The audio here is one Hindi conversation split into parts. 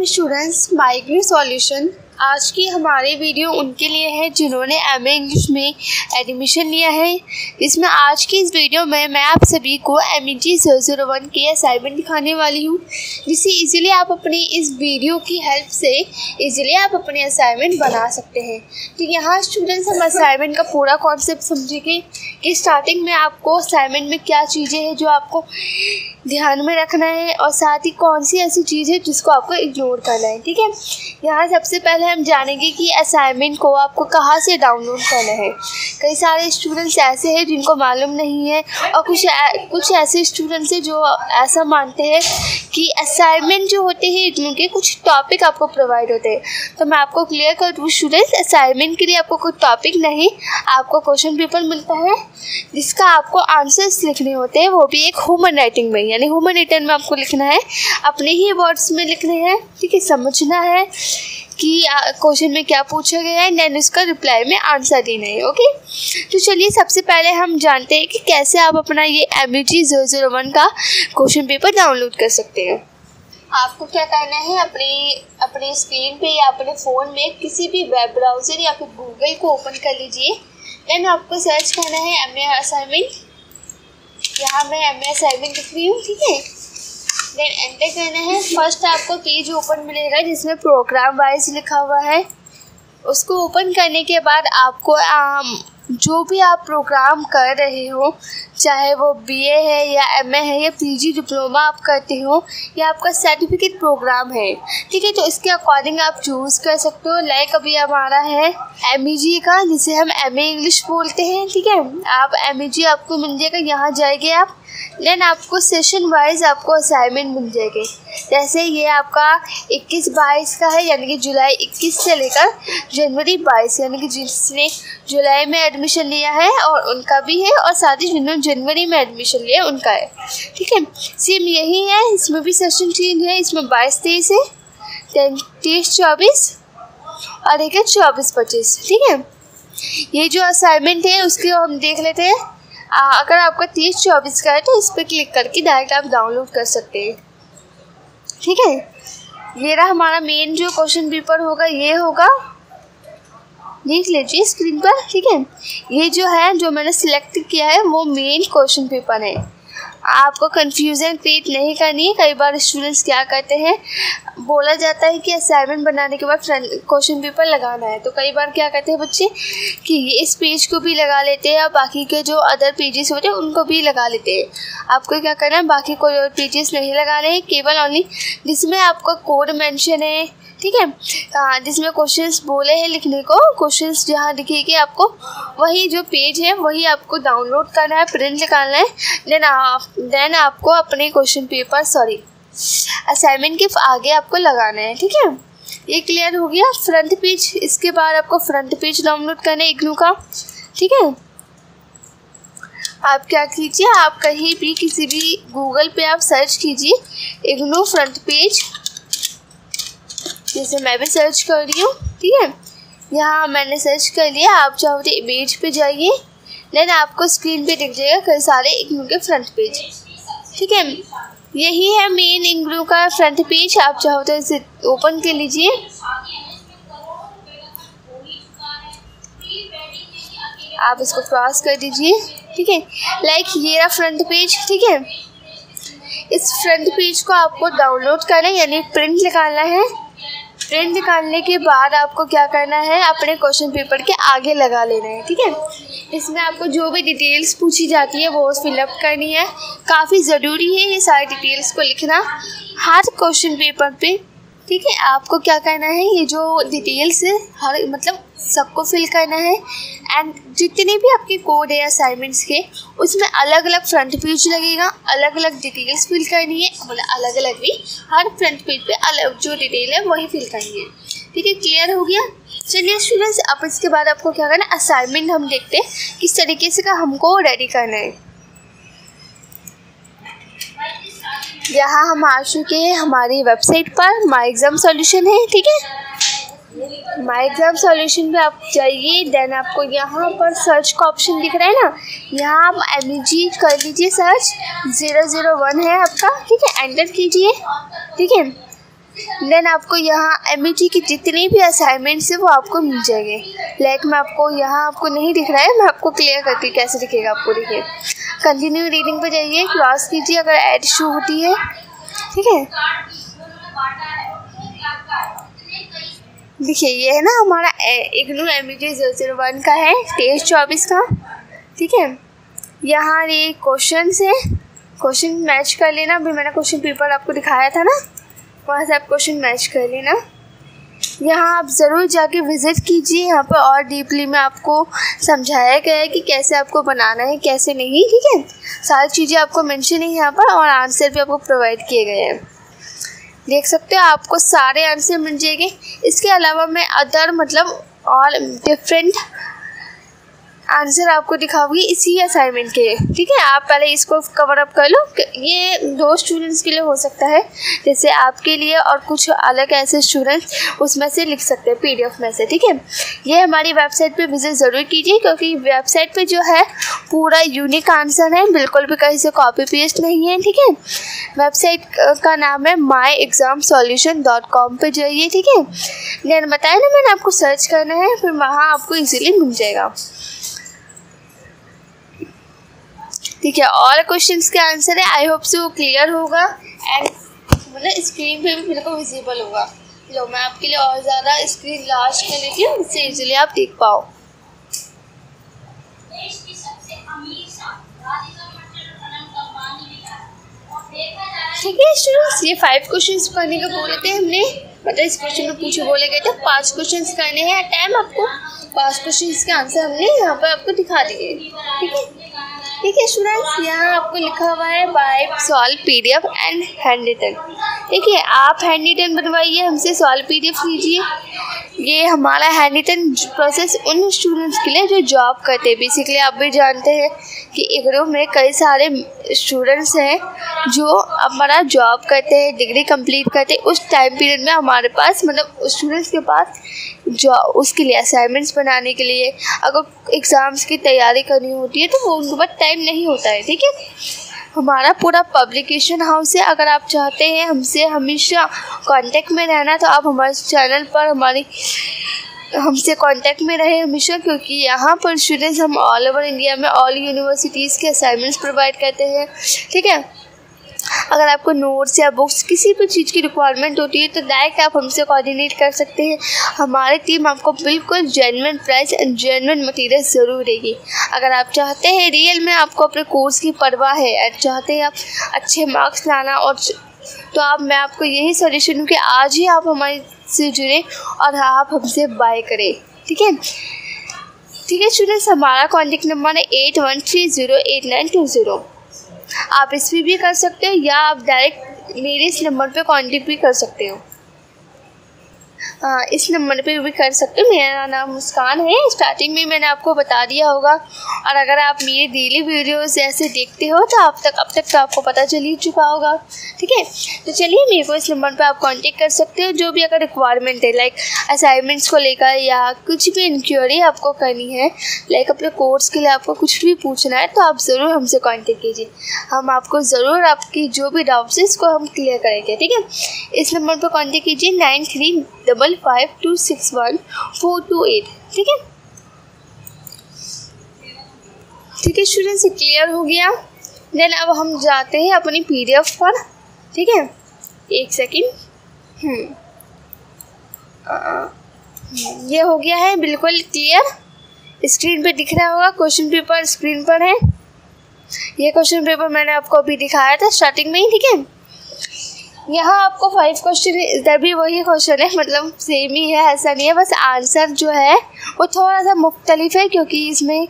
वालेकुम स्टूडेंट्स, माय इग्नू सॉल्यूशन। आज की हमारी वीडियो उनके लिए है जिन्होंने एमए इंग्लिश में एडमिशन लिया है। इसमें आज की इस वीडियो में मैं आप सभी को एमजी 001 की असाइनमेंट दिखाने वाली हूँ, जिससे इजीली आप अपनी इस वीडियो की हेल्प से इजीली आप अपनी असाइनमेंट बना सकते हैं। तो यहाँ स्टूडेंट्स हम असाइनमेंट का पूरा कॉन्सेप्ट समझेंगे कि स्टार्टिंग में आपको असाइनमेंट में क्या चीज़ें हैं जो आपको ध्यान में रखना है और साथ ही कौन सी ऐसी चीज़ है जिसको आपको इग्नोर करना है। ठीक है, यहाँ सबसे पहले हम जानेंगे कि असाइनमेंट को आपको कहाँ से डाउनलोड करना है। कई सारे स्टूडेंट्स ऐसे हैं जिनको मालूम नहीं है और कुछ ऐसे स्टूडेंट्स हैं जो ऐसा मानते हैं कि असाइनमेंट जो होते हैं इनके कुछ टॉपिक आपको प्रोवाइड होते हैं। तो मैं आपको क्लियर कर दूँ स्टूडेंट्स, असाइनमेंट के लिए आपको कोई टॉपिक नहीं, आपको क्वेश्चन पेपर मिलता है जिसका आपको आंसर्स लिखने होते हैं, वो भी एक ह्यूमन राइटिंग में, यानी ह्यूमन रिटर्न में आपको लिखना है, अपने ही वर्ड्स में लिखने हैं। ठीक है, समझना है कि क्वेश्चन में क्या पूछा गया है, देन उसका रिप्लाई में आंसर देना है। ओके, तो चलिए सबसे पहले हम जानते हैं कि कैसे आप अपना ये एमजी 001 का क्वेश्चन पेपर डाउनलोड कर सकते हैं। आपको क्या करना है, अपने स्क्रीन पे या अपने फ़ोन में किसी भी वेब ब्राउज़र या फिर गूगल को ओपन कर लीजिए। देन आपको सर्च करना है एमए असाइनमेंट। यहाँ मैं एमए असाइनमेंट लिख रही हूँ। ठीक है, देन एंटर करना है। फर्स्ट आपको पेज ओपन मिलेगा जिसमें प्रोग्राम वाइज लिखा हुआ है। उसको ओपन करने के बाद आपको जो भी आप प्रोग्राम कर रहे हो, चाहे वो बीए है या एमए है या पीजी डिप्लोमा आप करते हो या आपका सर्टिफिकेट प्रोग्राम है, ठीक है, तो इसके अकॉर्डिंग आप चूज़ कर सकते हो। लाइक अभी हमारा है एमईजी का, जिसे हम एमए इंग्लिश बोलते हैं। ठीक है, आप एमईजी आपको मिल जाएगा, यहाँ जाएंगे आप, देन आपको सेशन वाइज आपको असाइनमेंट मिल जाएगी। जैसे ये आपका 21-22 का है, यानी कि जुलाई 21 से लेकर जनवरी 22, यानी कि जिसने जुलाई में एडमिशन लिया है और उनका भी है, और साथ ही जिन्होंने जनवरी में एडमिशन लिया उनका है। ठीक है, सेम यही है, इसमें भी सेशन 3 है, इसमें 22-23 है, 23-24 और एक है 24-25। ठीक है, ये जो असाइनमेंट है उसके हम देख लेते हैं। अगर आपका 23-24 का है तो इस पर क्लिक करके डायरेक्ट आप डाउनलोड कर सकते हैं। ठीक है, ये रहा हमारा मेन जो क्वेश्चन पेपर होगा, ये होगा, देख लीजिए स्क्रीन पर। ठीक है, ये जो है जो मैंने सिलेक्ट किया है वो मेन क्वेश्चन पेपर है। आपको कंफ्यूजन क्रिएट नहीं करनी है। कई बार स्टूडेंट्स क्या करते हैं, बोला जाता है कि असाइनमेंट बनाने के बाद क्वेश्चन पेपर लगाना है, तो कई बार क्या करते हैं बच्चे कि ये इस पेज को भी लगा लेते हैं और बाकी के जो अदर पेजेस होते हैं उनको भी लगा लेते हैं। आपको क्या करना है, बाकी कोई और पेजेस नहीं लगाने हैं, केवल ओनली जिसमें आपका कोड मेंशन है, ठीक है, जिसमें क्वेश्चंस बोले हैं लिखने को, क्वेश्चंस जहाँ लिखेंगे आपको वही जो पेज है वही आपको डाउनलोड करना है, प्रिंट निकालना है। देन आपको अपने क्वेश्चन पेपर असाइनमेंट के आगे आपको लगाना है। ठीक है, ये क्लियर हो गया फ्रंट पेज। इसके बाद आपको फ्रंट पेज डाउनलोड करना है इग्नू का। ठीक है, आप क्या कीजिए, आप कहीं भी किसी भी गूगल पे आप सर्च कीजिए इग्नू फ्रंट पेज, जैसे मैं भी सर्च कर रही हूँ। ठीक है, यहाँ मैंने सर्च कर लिया। आप चाहो तो पेज पे जाइए, देन आपको स्क्रीन पे दिख जाएगा कई सारे इग्नू के फ्रंट पेज। ठीक है, यही है मेन इग्नू का फ्रंट पेज। आप चाहो तो इसे ओपन कर लीजिए। आप इसको क्रॉस कर दीजिए। ठीक है, लाइक ये रहा फ्रंट पेज। ठीक है, इस फ्रंट पेज को आपको डाउनलोड करना है, यानी प्रिंट निकालना है। प्रिंट निकालने के बाद आपको क्या करना है, अपने क्वेश्चन पेपर के आगे लगा लेना है। ठीक है, इसमें आपको जो भी डिटेल्स पूछी जाती है वो फिलअप करनी है। काफ़ी ज़रूरी है ये सारी डिटेल्स को लिखना हर क्वेश्चन पेपर पे। ठीक है, आपको क्या करना है, ये जो डिटेल्स है हर मतलब सबको फिल करना है। एंड जितने भी आपके कोड है असाइनमेंट्स के, उसमें अलग अलग फ्रंट पेज लगेगा, अलग अलग डिटेल्स फिल करनी है, मतलब अलग अलग भी हर फ्रंट पेज पे अलग जो डिटेल है वही फिल करनी है। ठीक है, क्लियर हो गया। चलिए स्टूडेंट्स, अब इसके बाद आपको क्या करना है, असाइनमेंट हम देखते हैं किस तरीके से का हमको रेडी करना है। यहाँ हम आ चुके हैं हमारी वेबसाइट पर, माय एग्जाम सॉल्यूशन है। ठीक है, माय एग्जाम सॉल्यूशन पे आप जाइए, देन आपको यहाँ पर सर्च का ऑप्शन दिख रहा है ना, यहाँ आप एमजी कर लीजिए सर्च, 001 है आपका। ठीक है, एंटर कीजिए। ठीक है, देन आपको यहाँ एमईटी की जितनी भी असाइनमेंट्स है वो आपको मिल जाएंगे। लाइक मैं आपको यहाँ आपको नहीं दिख रहा है, मैं आपको क्लियर करके कैसे दिखेगा आपको दिखे। कंटिन्यू रीडिंग पर जाइए, क्रॉस कीजिए अगर ऐड शो होती है, ठीक है। देखिए ये है ना हमारा IGNOU एमजी 001 का है, टेस्ट 24 का, ठीक है। यहाँ ये क्वेश्चन है, क्वेश्चन मैच कर लेना। अभी मैंने क्वेश्चन पेपर आपको दिखाया था ना, वहाँ से आप क्वेश्चन मैच कर लेना। यहाँ आप ज़रूर जाके विज़िट कीजिए, यहाँ पर और डीपली में आपको समझाया गया है कि कैसे आपको बनाना है कैसे नहीं, ठीक है। सारी चीज़ें आपको मेंशन है यहाँ पर और आंसर भी आपको प्रोवाइड किए गए हैं, देख सकते हो। आपको सारे आंसर मिल जाएंगे। इसके अलावा मैं अदर मतलब और डिफरेंट आंसर आपको दिखाऊंगी इसी असाइनमेंट के, ठीक है। आप पहले इसको कवर अप कर लो, ये दो स्टूडेंट्स के लिए हो सकता है जैसे आपके लिए, और कुछ अलग ऐसे स्टूडेंट्स उसमें से लिख सकते हैं पीडीएफ में से, ठीक है। ये हमारी वेबसाइट पे विजिट ज़रूर कीजिए, क्योंकि वेबसाइट पे जो है पूरा यूनिक आंसर है, बिल्कुल भी कहीं से कॉपी पेस्ट नहीं है, ठीक है। वेबसाइट का नाम है my exam solution.com पर जाइए, ठीक है। देन बताया ना मैंने आपको सर्च करना है, फिर वहाँ आपको ईजिली मिल जाएगा, ठीक है। और क्वेश्चंस के आंसर है, आई होप से वो क्लियर होगा एंड मतलब स्क्रीन पे भी बिल्कुल विजिबल होगा। लो मैं आपके लिए और ज़्यादा स्क्रीन लार्ज कर लेती हूँ, इससे इजीली आप देख पाओ। ठीक है स्टूडेंट्स, ये 5 क्वेश्चंस करने के बोले थे हमने, मतलब इस क्वेश्चन में पूछे बोले गए थे 5 क्वेश्चंस करने हैं। टाइम आपको 5 क्वेश्चंस के आंसर हमने यहाँ पर आपको दिखा दिए, ठीक है। ठीक है स्टूडेंट्स, यहाँ आपको लिखा हुआ है by solve PDF and handwritten, ठीक है। आप हैंड रिटन बनवाइए हमसे, सॉल्व पीडीएफ लीजिए। ये हमारा हैंड रिटन प्रोसेस उन स्टूडेंट्स के लिए जो जॉब करते हैं। बेसिकली आप भी जानते हैं कि IGNOU में कई सारे स्टूडेंट्स हैं जो हमारा जॉब करते हैं, डिग्री कंप्लीट करते हैं। उस टाइम पीरियड में हमारे पास मतलब स्टूडेंट्स के पास जॉब उसके लिए असाइनमेंट्स बनाने के लिए, अगर एग्ज़ाम्स की तैयारी करनी होती है तो वो उनके पास टाइम नहीं होता है, ठीक है। हमारा पूरा पब्लिकेशन हाउस है, अगर आप चाहते हैं हमसे हमेशा कांटेक्ट में रहना तो आप हमारे चैनल पर हमारी हमसे कांटेक्ट में रहे हमेशा, क्योंकि यहाँ पर स्टूडेंट्स हम ऑल ओवर इंडिया में ऑल यूनिवर्सिटीज़ के असाइनमेंट्स प्रोवाइड करते हैं, ठीक है। अगर आपको नोट्स या बुक्स किसी भी चीज़ की रिक्वायरमेंट होती है तो डायरेक्ट आप हमसे कोऑर्डिनेट कर सकते हैं। हमारी टीम आपको बिल्कुल genuine price and genuine material ज़रूर देगी। अगर आप चाहते हैं रियल में आपको अपने कोर्स की परवाह है और चाहते हैं आप अच्छे मार्क्स लाना और तो आप मैं आपको यही सजेशन दूँ कि आज ही आप हमारे से जुड़े और आप हमसे बाय करें, ठीक है। ठीक है स्टूडेंट्स, हमारा कॉन्टेक्ट नंबर है 81308920। आप इस पर भी कर सकते हो या आप डायरेक्ट मेरे इस नंबर पे कॉन्टेक्ट भी कर सकते हो। इस नंबर पे भी कर सकते हो। मेरा नाम मुस्कान है, स्टार्टिंग में मैंने आपको बता दिया होगा। और अगर आप मेरे डेली वीडियोस ऐसे देखते हो तो अब तक तो आपको पता चल ही चुका होगा, ठीक है। तो चलिए मेरे को इस नंबर पे आप कांटेक्ट कर सकते हो। जो भी अगर रिक्वायरमेंट है लाइक असाइनमेंट्स को लेकर या कुछ भी इंक्वायरी आपको करनी है, लाइक अपने कोर्स के लिए आपको कुछ भी पूछना है तो आप ज़रूर हमसे कॉन्टेक्ट कीजिए। हम आपको ज़रूर आपकी जो भी डाउट्स है इसको हम क्लियर करेंगे, ठीक है। इस नंबर पर कॉन्टेक्ट कीजिए 9355261428, ठीक है। ठीक है स्टूडेंट्स, क्लियर हो गया। देन अब हम जाते हैं अपनी पीडीएफ पर, ठीक है। एक सेकेंड, ये हो गया है बिल्कुल क्लियर, स्क्रीन पे दिख रहा होगा। क्वेश्चन पेपर स्क्रीन पर है, ये क्वेश्चन पेपर मैंने आपको अभी दिखाया था स्टार्टिंग में ही, ठीक है। यहाँ आपको 5 क्वेश्चन, इधर भी वही क्वेश्चन है, मतलब सेम ही है, ऐसा नहीं है, बस आंसर जो है वो थोड़ा सा मुख्तलिफ है, क्योंकि इसमें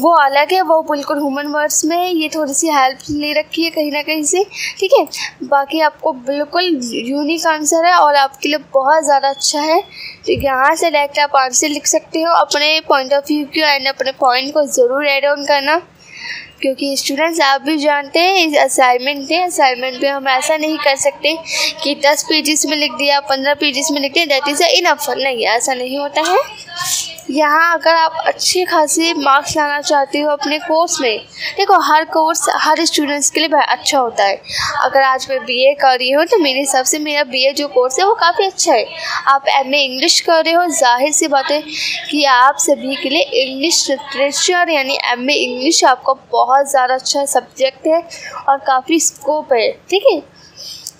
वो अलग है, वो बिल्कुल ह्यूमन वर्ड्स में है, ये थोड़ी सी हेल्प ले रखी है कहीं ना कहीं से, ठीक है। बाकी आपको बिल्कुल यूनिक आंसर है और आपके लिए बहुत ज़्यादा अच्छा है। तो यहाँ से डायरेक्ट आप आंसर लिख सकते हो, अपने पॉइंट ऑफ व्यू को एंड अपने पॉइंट को ज़रूर एड ऑन करना, क्योंकि स्टूडेंट्स आप भी जानते हैं इस असाइनमेंट पे हम ऐसा नहीं कर सकते कि 10 पेजेस में लिख दिया 15 पेजेस में लिख दिया, दैट इज़ इनफ, नहीं ऐसा नहीं होता है। यहाँ अगर आप अच्छे खासी मार्क्स लाना चाहते हो अपने कोर्स में, देखो हर कोर्स हर स्टूडेंट्स के लिए बहुत अच्छा होता है। अगर आज मैं बीए कर रही हूँ तो मेरे हिसाब से मेरा बीए जो कोर्स है वो काफ़ी अच्छा है। आप एमए इंग्लिश कर रहे हो, जाहिर सी बात है कि आप सभी के लिए इंग्लिश लिटरेचर यानी एमए इंग्लिश आपका बहुत ज़्यादा अच्छा सब्जेक्ट है और काफ़ी स्कोप है, ठीक है।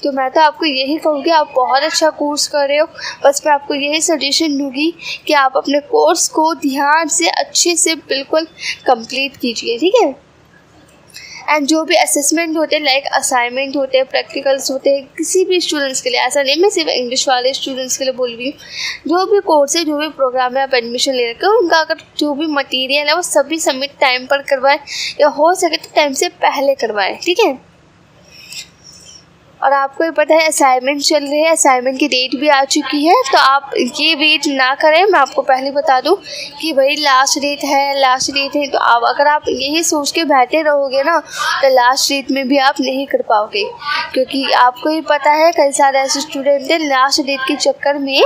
तो मैं तो आपको यही कहूँगी, आप बहुत अच्छा कोर्स कर रहे हो, बस मैं आपको यही सजेशन दूँगी कि आप अपने कोर्स को ध्यान से अच्छे से बिल्कुल कंप्लीट कीजिए, ठीक है। एंड जो भी असेसमेंट होते हैं, लाइक असाइनमेंट होते हैं, प्रैक्टिकल्स होते हैं, किसी भी स्टूडेंट्स के लिए, ऐसा नहीं मैं सिर्फ इंग्लिश वाले स्टूडेंट्स के लिए बोल रही हूँ, जो भी कोर्स है, जो भी प्रोग्राम में आप एडमिशन ले रखे हो, उनका अगर जो भी मटीरियल है वो सभी सबमिट टाइम पर करवाएं या हो सके तो टाइम से पहले करवाएँ, ठीक है। और आपको ये पता है असाइनमेंट चल रहे हैं, असाइनमेंट की डेट भी आ चुकी है, तो आप ये वेट ना करें। मैं आपको पहले बता दूं कि भाई लास्ट डेट है, तो आप अगर आप यही सोच के बैठे रहोगे ना तो लास्ट डेट में भी आप नहीं कर पाओगे, क्योंकि आपको ये पता है कई सारे ऐसे स्टूडेंट हैं लास्ट डेट के चक्कर में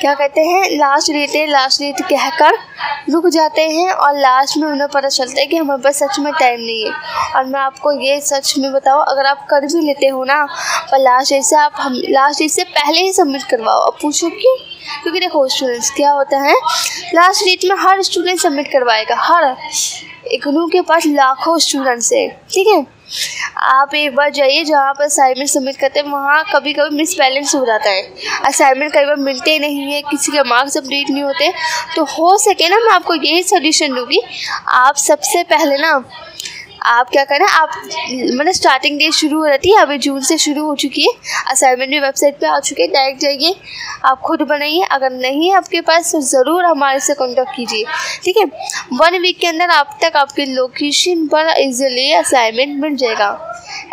क्या कहते हैं, लास्ट डेट कहकर रुक जाते हैं और लास्ट में उन्हें पता चलता है कि हमारे पास सच में टाइम नहीं है। और मैं आपको ये सच में बताऊँ, अगर आप कर भी लेते हो ना पर लास्ट डेट से पहले ही सबमिट करवाओ। अब पूछो क्यों? क्योंकि देखो स्टूडेंट्स क्या होता है, लास्ट डेट में हर स्टूडेंट सबमिट करवाएगा, हर इग्नू के पास लाखों स्टूडेंट्स हैं, ठीक है। आप एक बार जाइए जहाँ पर असाइनमेंट सबमिट करते हैं, वहाँ कभी कभी मिसबैलेंस हो जाता है, असाइनमेंट कई बार मिलते नहीं है, किसी के मार्क्स अपडेट नहीं होते, तो हो सके ना मैं आपको यही सजेशन दूँगी, आप सबसे पहले ना आप क्या करें, आप मतलब स्टार्टिंग डेट शुरू हो जाती है, अभी जून से शुरू हो चुकी है, असाइनमेंट भी वेबसाइट पे आ चुके हैं, डायरेक्ट जाइए आप खुद बनाइए, अगर नहीं है आपके पास तो ज़रूर हमारे से कॉन्टैक्ट कीजिए, ठीक है। 1 वीक के अंदर आप तक आपके लोकेशन पर इजीली असाइनमेंट मिल जाएगा।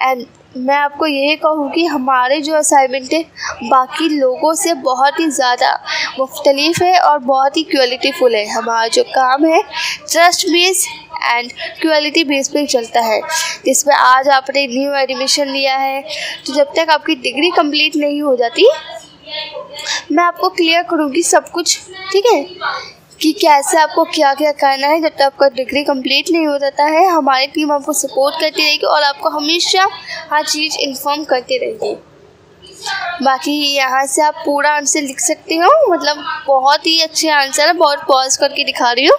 एंड मैं आपको यही कहूँगी हमारे जो असाइनमेंट है बाकी लोगों से बहुत ही ज़्यादा मुख्तलिफ है और बहुत ही क्वालिटीफुल है। हमारा जो काम है trust base and quality base पे चलता है, जिसमें आज आपने न्यू एडमिशन लिया है तो जब तक आपकी डिग्री कंप्लीट नहीं हो जाती मैं आपको क्लियर करूँगी सब कुछ, ठीक है, कि कैसे आपको क्या क्या करना है। जब तक आपका डिग्री कंप्लीट नहीं हो जाता है हमारी टीम आपको सपोर्ट करती रहेगी और आपको हमेशा हर चीज़ इन्फॉर्म करती रहेगी। बाकी यहाँ से आप पूरा आंसर लिख सकते हो, मतलब बहुत ही अच्छे आंसर है, बहुत पॉज करके दिखा रही हूँ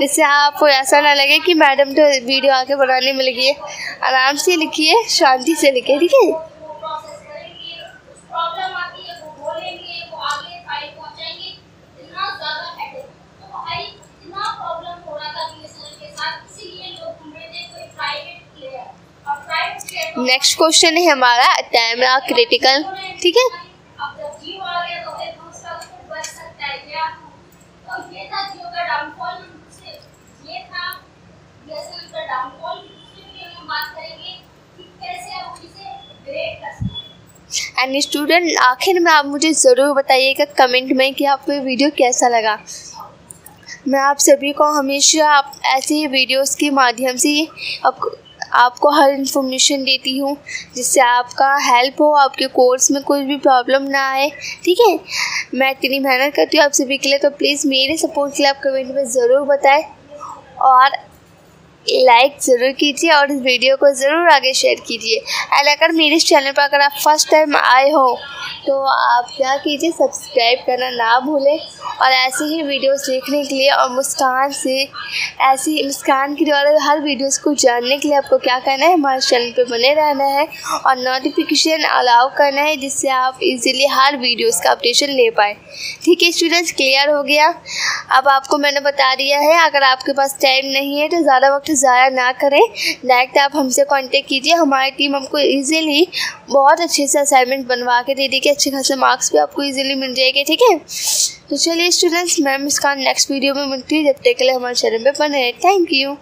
जिससे आपको ऐसा ना लगे कि मैडम तो वीडियो आके बनाने में लगी है। आराम से लिखिए, शांति से लिखिए, ठीक है। नेक्स्ट क्वेश्चन है हमारा कैमरा क्रिटिकल, ठीक है। एंड स्टूडेंट आखिर में आप मुझे ज़रूर बताइएगा कमेंट में कि आपको ये वीडियो कैसा लगा। मैं आप सभी को हमेशा आप ऐसे ही वीडियोस के माध्यम से आपको हर इन्फॉर्मेशन देती हूँ जिससे आपका हेल्प हो, आपके कोर्स में कोई भी प्रॉब्लम ना आए, ठीक है। मैं इतनी मेहनत करती हूँ आप सभी के लिए, तो प्लीज़ मेरे सपोर्ट के लिए आप कमेंट में ज़रूर बताएं और लाइक ज़रूर कीजिए और इस वीडियो को ज़रूर आगे शेयर कीजिए। एंड अगर मेरे इस चैनल पर अगर आप फर्स्ट टाइम आए हो तो आप क्या कीजिए, सब्सक्राइब करना ना भूलें और ऐसे ही वीडियोस देखने के लिए और मुस्कान से ऐसे ही मुस्कान के द्वारा हर वीडियोस को जानने के लिए आपको क्या करना है, हमारे चैनल पे बने रहना है और नोटिफिकेशन अलाउ करना है जिससे आप इजीली हर वीडियोस का अपडेशन ले पाए, ठीक है। स्टूडेंट्स क्लियर हो गया, अब आपको मैंने बता दिया है। अगर आपके पास टाइम नहीं है तो ज़्यादा वक्त ज़ाया ना करें, डायरेक्ट आप हमसे कॉन्टेक्ट कीजिए, हमारी टीम आपको ईजिली बहुत अच्छे से असाइनमेंट बनवा के दे देगी, अच्छे खासे मार्क्स भी आपको ईजिली मिल जाएंगे, ठीक है। तो चलिए स्टूडेंट्स, मैं मुस्कान नेक्स्ट वीडियो में मिलती हूँ, जब तक के लिए हमारे चैनल पे बने रहें। Thank you.